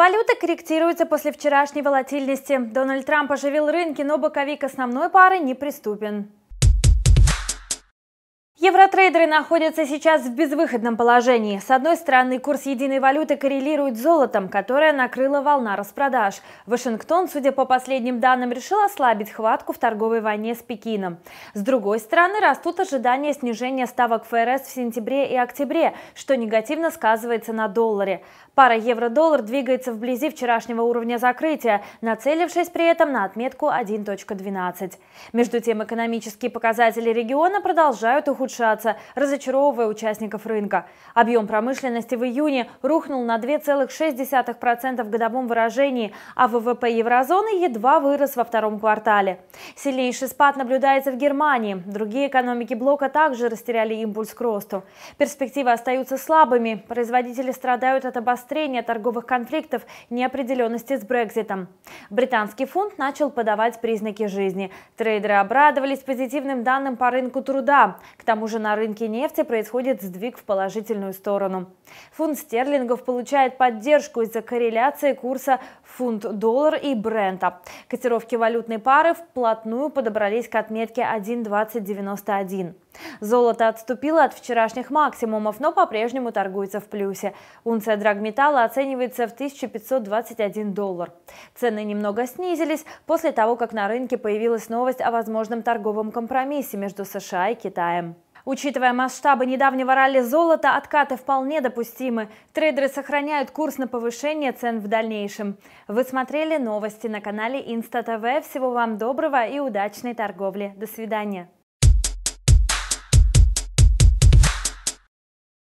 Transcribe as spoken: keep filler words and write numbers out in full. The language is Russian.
Валюта корректируется после вчерашней волатильности. Дональд Трамп оживил рынки, но боковик основной пары неприступен. Евротрейдеры находятся сейчас в безвыходном положении. С одной стороны, курс единой валюты коррелирует с золотом, которое накрыла волна распродаж. Вашингтон, судя по последним данным, решил ослабить хватку в торговой войне с Пекином. С другой стороны, растут ожидания снижения ставок ФРС в сентябре и октябре, что негативно сказывается на долларе. Пара евро-доллар двигается вблизи вчерашнего уровня закрытия, нацелившись при этом на отметку один двенадцать. Между тем, экономические показатели региона продолжают ухудшаться. разочаровывая участников рынка. Объем промышленности в июне рухнул на две целых шесть десятых процента в годовом выражении, а ВВП еврозоны едва вырос во втором квартале. Сильнейший спад наблюдается в Германии. Другие экономики блока также растеряли импульс к росту. Перспективы остаются слабыми. Производители страдают от обострения торговых конфликтов, неопределенности с Брекзитом. Британский фунт начал подавать признаки жизни. Трейдеры обрадовались позитивным данным по рынку труда. К тому К тому же на рынке нефти происходит сдвиг в положительную сторону. Фунт стерлингов получает поддержку из-за корреляции курса фунт-доллар и Брента. Котировки валютной пары вплотную подобрались к отметке один двадцать девяносто один. Золото отступило от вчерашних максимумов, но по-прежнему торгуется в плюсе. Унция драгметалла оценивается в тысячу пятьсот двадцать один доллар. Цены немного снизились после того, как на рынке появилась новость о возможном торговом компромиссе между США и Китаем. Учитывая масштабы недавнего ралли золота, откаты вполне допустимы. Трейдеры сохраняют курс на повышение цен в дальнейшем. Вы смотрели новости на канале инста тэ вэ. Всего вам доброго и удачной торговли. До свидания.